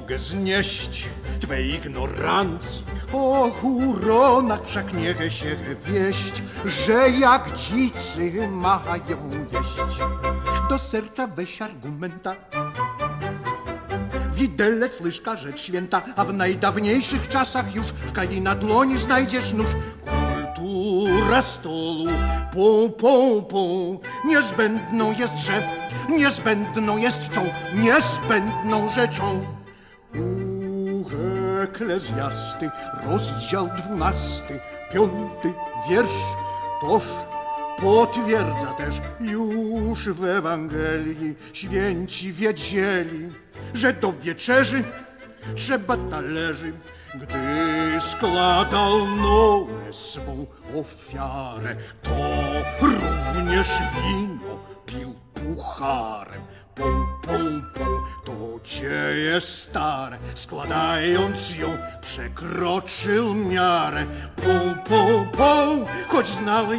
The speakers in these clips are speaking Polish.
mogę znieść twej ignorancji. O huronach wszak niech się wieść, że jak dzicy mają jeść. Do serca weź argumenta, widelec, łyżka, rzecz święta, a w najdawniejszych czasach już w Kaina dłoni znajdziesz nóż. Kultura stolu, pół, niezbędną jest rzep, niezbędną jest czoł, niezbędną rzeczą. Eklezjasty, rozdział 12, 5 wiersz, toż potwierdza też już w Ewangelii święci wiedzieli, że do wieczerzy trzeba talerzy. Gdy składał Noe swą ofiarę, to również wino pił pucharem. Pum, to dzieje stare, składając ją przekroczył miarę. Pum, choć znał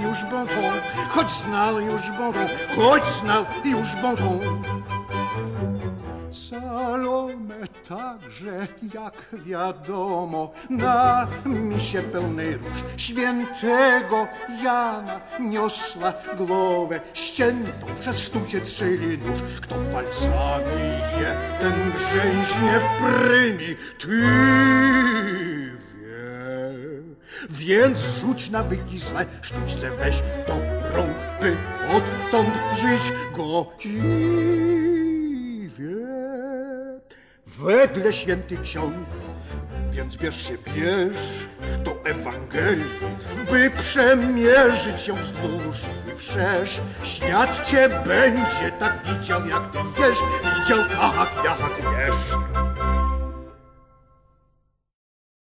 już botą, Salome także, jak wiadomo, na misie pełnej róż świętego Jana niosła głowę ściętą przez sztucie trzyli nóż. Kto palcami je, ten grzęźnie w prymi. Ty wie, więc rzuć nawyki złe, sztućce weź do rąk, by odtąd żyć godziwie. Wedle świętych ksiąg, więc bierz do Ewangelii, by przemierzyć ją wzdłuż i wszerz. Świat cię będzie tak widział, jak ty jesz, widział tak, jak jesz.